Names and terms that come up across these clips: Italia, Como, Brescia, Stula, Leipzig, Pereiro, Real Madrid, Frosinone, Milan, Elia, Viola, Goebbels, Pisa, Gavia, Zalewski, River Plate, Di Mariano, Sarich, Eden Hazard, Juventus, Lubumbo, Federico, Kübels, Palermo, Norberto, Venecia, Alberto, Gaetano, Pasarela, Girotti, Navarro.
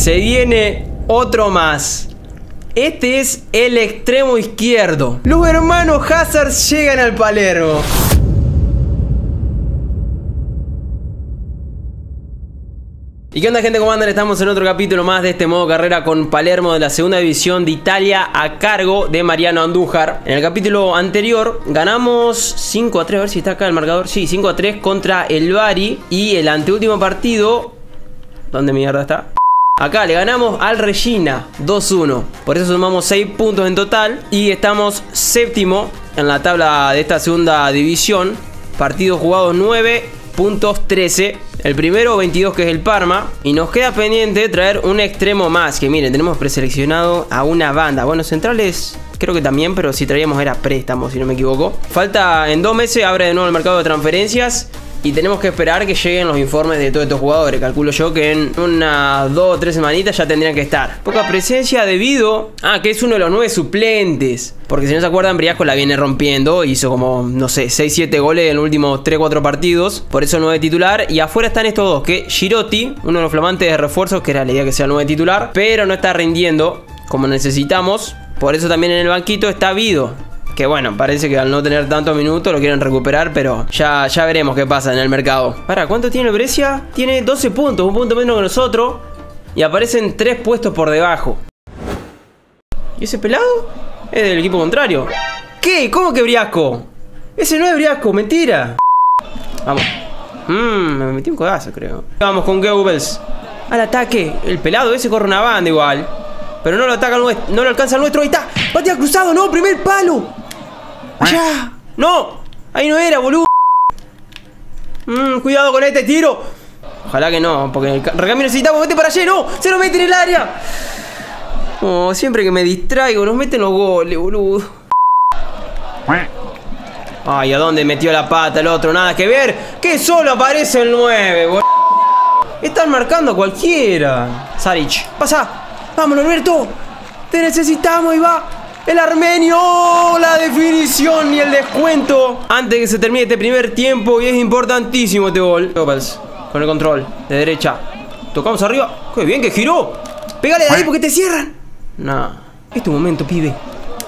se viene otro más. Este es el extremo izquierdo. Los hermanos Hazard llegan al Palermo. ¿Y qué onda, gente? ¿Cómo andan? Estamos en otro capítulo más de este modo carrera con Palermo de la segunda división de Italia a cargo de Mariano Andújar. En el capítulo anterior ganamos 5-3, a ver si está acá el marcador. Sí, 5-3 contra el Bari. Y el anteúltimo partido, ¿dónde mierda está? Acá le ganamos al Reggina 2-1. Por eso sumamos 6 puntos en total y estamos séptimo en la tabla de esta segunda división. Partidos jugados 9, puntos 13. El primero 22, que es el Parma. Y nos queda pendiente traer un extremo más. Que miren, tenemos preseleccionado a una banda. Bueno, centrales creo que también, pero si traíamos era préstamo, si no me equivoco. Falta en 2 meses, abre de nuevo el mercado de transferencias. Y tenemos que esperar que lleguen los informes de todos estos jugadores. Calculo yo que en unas 2 o 3 semanitas ya tendrían que estar. Poca presencia de Vido. Ah, que es uno de los 9 suplentes. Porque si no se acuerdan, Briasco la viene rompiendo. Hizo como, no sé, 6-7 goles en los últimos 3-4 partidos. Por eso el 9 titular. Y afuera están estos dos, que Girotti, uno de los flamantes de refuerzos, que era la idea que sea el 9 titular, pero no está rindiendo como necesitamos. Por eso también en el banquito está Vido, que bueno, parece que al no tener tantos minutos lo quieren recuperar, pero ya veremos qué pasa en el mercado. Para, ¿cuánto tiene el Brescia? Tiene 12 puntos, un punto menos que nosotros, y aparecen 3 puestos por debajo. ¿Y ese pelado? Es del equipo contrario. ¿Qué? ¿Cómo que Briasco? Ese no es Briasco, mentira. Vamos. Me metí un codazo, creo. Vamos con Goebbels. Al ataque. El pelado ese corre una banda igual, pero no lo ataca el nuestro, no lo alcanza el nuestro. Ahí está. Patea cruzado, no, primer palo. ¡Allá! ¡No! Ahí no era, boludo. Cuidado con este tiro. Ojalá que no, porque el recambio necesitamos. ¡Vete para allá! ¡No! ¡Se nos mete en el área! Oh, siempre que me distraigo nos meten los goles, boludo. Ay, ¿a dónde metió la pata el otro? Nada que ver. Que solo aparece el 9, boludo. Están marcando a cualquiera. Sarich, pasa. ¡Vamos, Alberto! ¡Te necesitamos! ¡Y va! El armenio, la definición y el descuento antes de que se termine este primer tiempo. Y es importantísimo este gol. Goebbels, con el control, de derecha. Tocamos arriba, qué bien que giró. Pégale de ahí porque te cierran. Nah, este momento, pibe.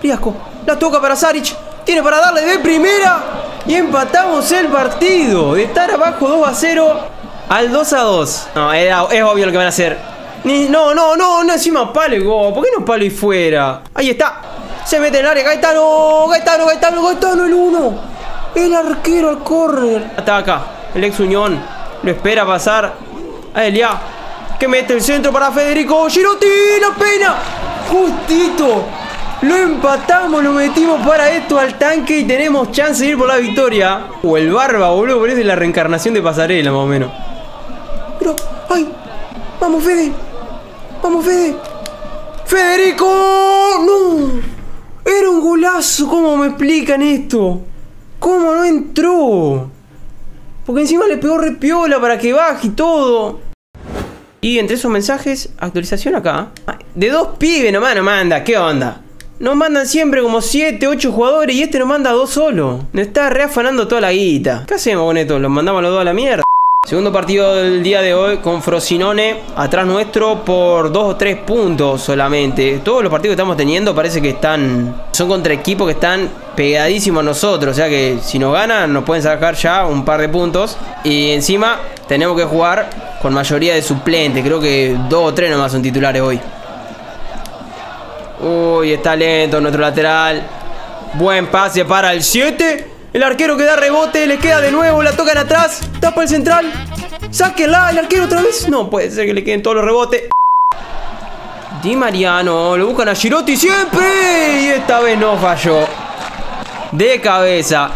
Briasco, la toca para Sarich. Tiene para darle de primera. Y empatamos el partido. De estar abajo 2-0 al 2-2. No, es obvio lo que van a hacer. No, encima palo y gol. ¿Por qué no palo y fuera? Ahí está. Se mete en el área, Gaetano, el 1. El arquero al córner. Ataca, el ex Unión. Lo espera pasar a Elia, que mete el centro para Federico. Girotti, la pena. Justito. Lo empatamos, lo metimos para esto al tanque y tenemos chance de ir por la victoria. O el barba, boludo, parece la reencarnación de Pasarela, más o menos. Pero, ay, vamos Fede. Vamos Fede. Federico. No. Era un golazo, ¿cómo me explican esto? ¿Cómo no entró? Porque encima le pegó re piola para que baje y todo. Y entre esos mensajes, actualización acá. De 2 pibes nomás nos manda, ¿qué onda? Nos mandan siempre como 7, 8 jugadores y este nos manda 2 solo. Nos está reafanando toda la guita. ¿Qué hacemos con esto? ¿Los mandamos los 2 a la mierda? Segundo partido del día de hoy con Frosinone atrás nuestro por 2 o 3 puntos solamente. Todos los partidos que estamos teniendo parece que son contra equipos que están pegadísimos a nosotros. O sea que si nos ganan nos pueden sacar ya un par de puntos. Y encima tenemos que jugar con mayoría de suplentes. Creo que 2 o 3 nomás son titulares hoy. Uy, está lento nuestro lateral. Buen pase para el 7. El arquero que da rebote, le queda de nuevo, la tocan atrás, tapa el central, sáquenla, el arquero otra vez. No puede ser que le queden todos los rebotes. Di Mariano, lo buscan a Girotti siempre. Y esta vez no falló. De cabeza,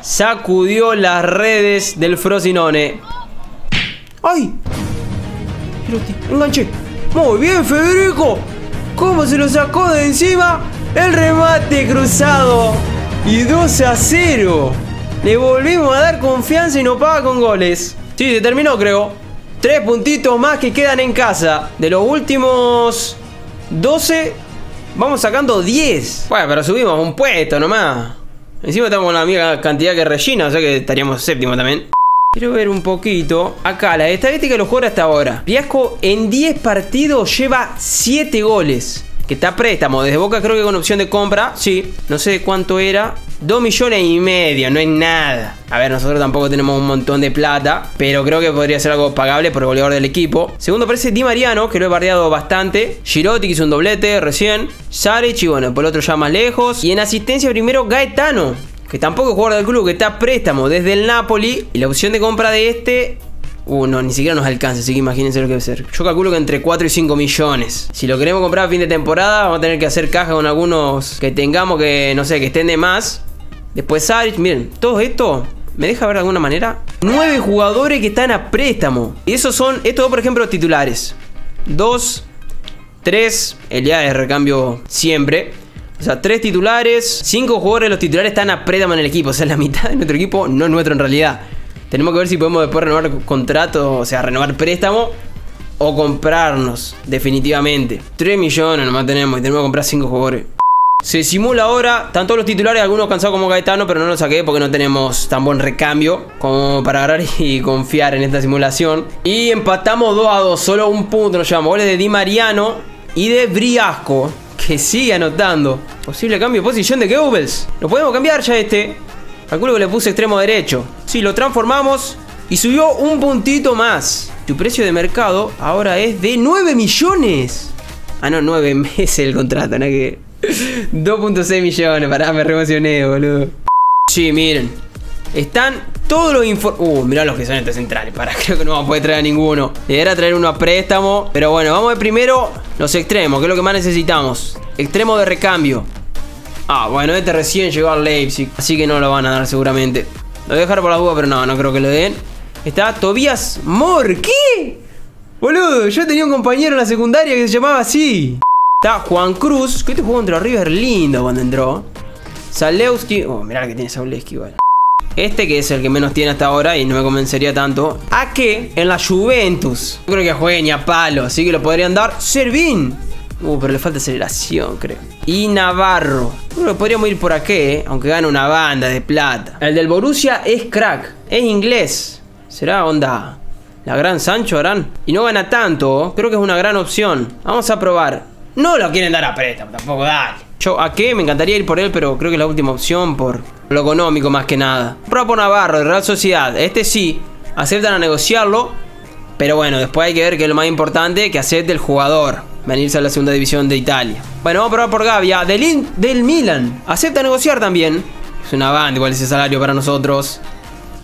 sacudió las redes del Frosinone. ¡Ay! Girotti, enganché. Muy bien, Federico. ¿Cómo se lo sacó de encima? El remate cruzado. Y 2-0. Le volvimos a dar confianza y no paga con goles. Sí, se terminó, creo. 3 puntitos más que quedan en casa. De los últimos 12, vamos sacando 10. Bueno, pero subimos un puesto nomás. Encima estamos con la misma cantidad que Reggina, o sea que estaríamos séptimo también. Quiero ver un poquito. Acá, la estadística de los jugadores hasta ahora. Briasco en 10 partidos lleva 7 goles. Que está a préstamo. Desde Boca creo que con opción de compra. Sí, no sé cuánto era. 2,5 millones. No es nada. A ver, nosotros tampoco tenemos un montón de plata. Pero creo que podría ser algo pagable por el goleador del equipo. Segundo aparece Di Mariano, que lo he bardeado bastante. Girotti, que hizo un doblete recién. Sarich, y bueno, por el otro ya más lejos. Y en asistencia primero Gaetano, que tampoco es jugador del club, que está a préstamo desde el Napoli. Y la opción de compra de este... no, ni siquiera nos alcanza, así que imagínense lo que va a ser. Yo calculo que entre 4 y 5 millones. Si lo queremos comprar a fin de temporada, vamos a tener que hacer caja con algunos que tengamos que, no sé, que estén de más. Después Sarich, miren, todo esto... ¿Me deja ver de alguna manera? 9 jugadores que están a préstamo. Y esos son, estos dos, por ejemplo, titulares. 2, 3, el día de recambio siempre. O sea, 3 titulares, 5 jugadores de los titulares están a préstamo en el equipo. O sea, la mitad de nuestro equipo no es nuestro en realidad. Tenemos que ver si podemos después renovar contrato, o sea, renovar préstamo o comprarnos definitivamente. 3 millones nomás tenemos y tenemos que comprar 5 jugadores. Se simula ahora, están todos los titulares, algunos cansados como Gaetano, pero no lo saqué porque no tenemos tan buen recambio como para agarrar y confiar en esta simulación. Y empatamos 2-2, solo un punto nos llevamos. Goles de Di Mariano y de Briasco, que sigue anotando. Posible cambio de posición de Goebbels. Lo podemos cambiar ya este. Calculo que le puse extremo derecho. Sí, lo transformamos y subió un puntito más. Tu precio de mercado ahora es de 9 millones. Ah, no, 9 meses el contrato, ¿no? Que... 2,6 millones, pará, me remocioné, boludo. Sí, miren. Están todos los informes. Mirá los que son estos centrales, pará, creo que no vamos a poder traer a ninguno. Le era traer uno a préstamo. Pero bueno, vamos a ver primero los extremos, que es lo que más necesitamos. Extremo de recambio. Ah, bueno, este recién llegó al Leipzig, así que no lo van a dar seguramente. Lo voy a dejar por las dudas, pero no creo que lo den. Está Tobias Mor. ¿Qué? Boludo, yo tenía un compañero en la secundaria que se llamaba así. Está Juan Cruz, que este jugó contra River lindo cuando entró. Zalewski. Mirá la que tiene Zalewski, vale. Este que es el que menos tiene hasta ahora y no me convencería tanto. ¿A qué? En la Juventus. Yo creo que juegue ni a palo, así que lo podrían dar. Servín. Pero le falta aceleración, creo. Y Navarro. Bueno, podríamos ir por aquí, aunque gana una banda de plata. El del Borussia es crack. Es inglés. ¿Será onda la gran Sancho, harán? Y no gana tanto, creo que es una gran opción. Vamos a probar. No lo quieren dar a préstamo, tampoco, dale. Yo a qué me encantaría ir por él, pero creo que es la última opción por lo económico más que nada. Prueba por Navarro, de Real Sociedad. Este sí, aceptan a negociarlo. Pero bueno, después hay que ver que es lo más importante, que acepte el jugador. Venirse a la segunda división de Italia. Bueno, vamos a probar por Gavia, del Milan. Acepta negociar también. Es una banda igual ese salario para nosotros.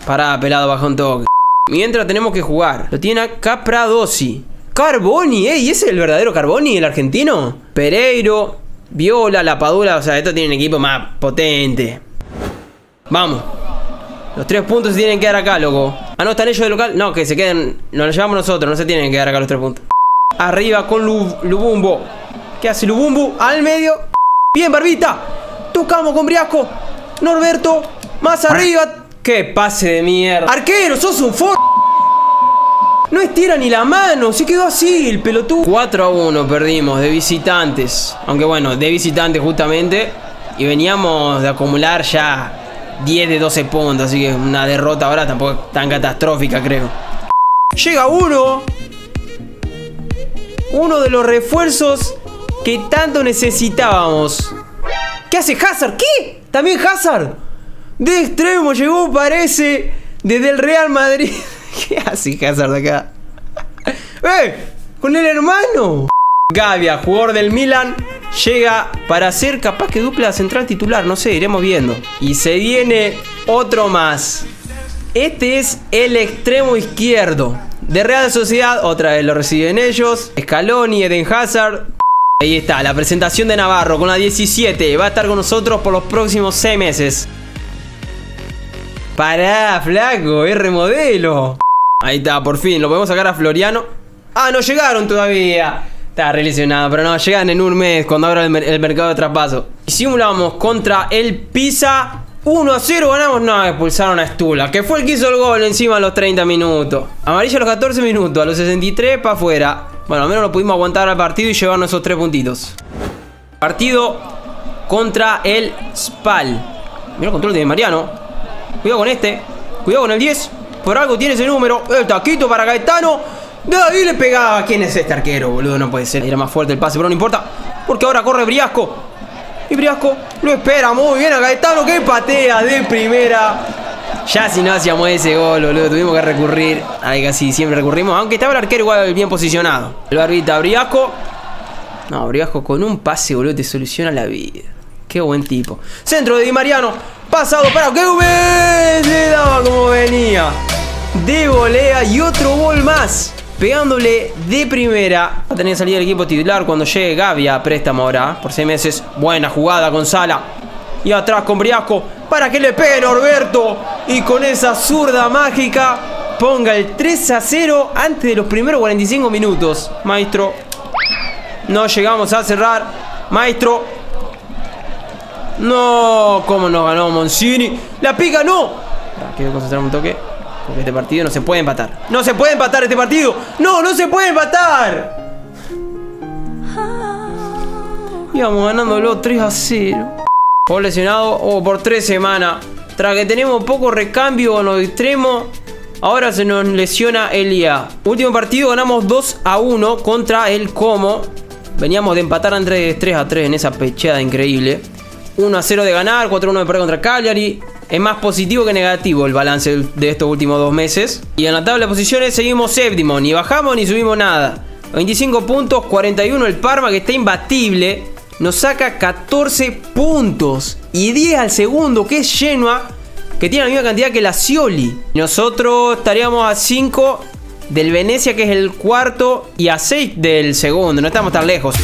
Pará, pelado, baja un toque. Mientras tenemos que jugar. Lo tiene acá Pradosi. Carboni, ¿ese es el verdadero Carboni, el argentino? Pereiro, Viola, La Padula. O sea, estos tienen equipo más potente. Vamos. Los 3 puntos se tienen que dar acá, loco. Ah, no, están ellos de local. No, que se queden. Nos los llevamos nosotros, no se tienen que dar acá los 3 puntos. Arriba con Lubumbo. ¿Qué hace Lubumbo? Al medio. Bien, Barbita. Tocamos con Briasco. Norberto. Más arriba. ¡Qué pase de mierda! Arquero, sos un for... No estira ni la mano. Se quedó así el pelotudo. 4-1 perdimos de visitantes. Aunque bueno, de visitantes justamente. Y veníamos de acumular ya 10 de 12 puntos. Así que una derrota ahora tampoco es tan catastrófica, creo. Llega uno. Uno de los refuerzos que tanto necesitábamos. ¿Qué hace Hazard? ¿Qué? ¿También Hazard? De extremo llegó, parece, desde el Real Madrid. ¿Qué hace Hazard acá? ¡Con el hermano! Gavia, jugador del Milan, llega para ser capaz que dupla central titular. No sé, iremos viendo. Y se viene otro más. Este es el extremo izquierdo. De Real Sociedad, otra vez lo reciben ellos. Scaloni, Eden Hazard. Ahí está, la presentación de Navarro con la 17. Va a estar con nosotros por los próximos 6 meses. Pará, flaco, remodelo. Ahí está, por fin, lo podemos sacar a Floriano. Ah, no llegaron todavía. Está relacionado, pero no, llegan en un mes cuando abra el mercado de traspaso. Y simulamos contra el Pisa. 1-0 ganamos, no, expulsaron a Stula, que fue el que hizo el gol encima a los 30 minutos. Amarilla a los 14 minutos, a los 63 para afuera. Bueno, al menos lo pudimos aguantar al partido y llevarnos esos 3 puntitos. Partido contra el Spal. Mirá el control de Mariano. Cuidado con este, cuidado con el 10. Por algo tiene ese número. El taquito para Gaetano. De ahí le pega. ¿Quién es este arquero, boludo? No puede ser. Era más fuerte el pase, pero no importa, porque ahora corre Briasco. Y Briasco lo espera muy bien a Gaetano, que patea de primera. Ya si no hacíamos ese gol, boludo, tuvimos que recurrir. Ahí casi siempre recurrimos, aunque estaba el arquero igual bien posicionado. El barbita Briasco. No, Briasco con un pase, boludo, te soluciona la vida. Qué buen tipo. Centro de Di Mariano. Pasado para Kübels. Le daba como venía. De volea y otro gol más. Pegándole de primera. Va a tener que salir el equipo titular cuando llegue Gavia a préstamo ahora. Por 6 meses. Buena jugada con Sala. Y atrás con Briasco. Para que le pegue Norberto. Y con esa zurda mágica. Ponga el 3-0 antes de los primeros 45 minutos. Maestro. No llegamos a cerrar. Maestro. No. Cómo nos ganó Mancini. La pica no. Quiero concentrar un toque. Porque este partido no se puede empatar. No se puede empatar este partido. No, no se puede empatar. Íbamos ganándolo 3-0. Por lesionado por 3 semanas. Tras que tenemos poco recambio en los extremos. Ahora se nos lesiona Elia. Último partido ganamos 2-1 contra el Como. Veníamos de empatar entre 3-3 en esa pecheada increíble. 1-0 de ganar, 4-1 de perder contra Cagliari. Es más positivo que negativo el balance de estos últimos 2 meses. Y en la tabla de posiciones seguimos séptimo. Ni bajamos ni subimos nada. 25 puntos, 41 el Parma, que está imbatible. Nos saca 14 puntos. Y 10 al segundo, que es Genoa, que tiene la misma cantidad que la Scioli. Nosotros estaríamos a 5 del Venecia, que es el cuarto, y a 6 del segundo. No estamos tan lejos.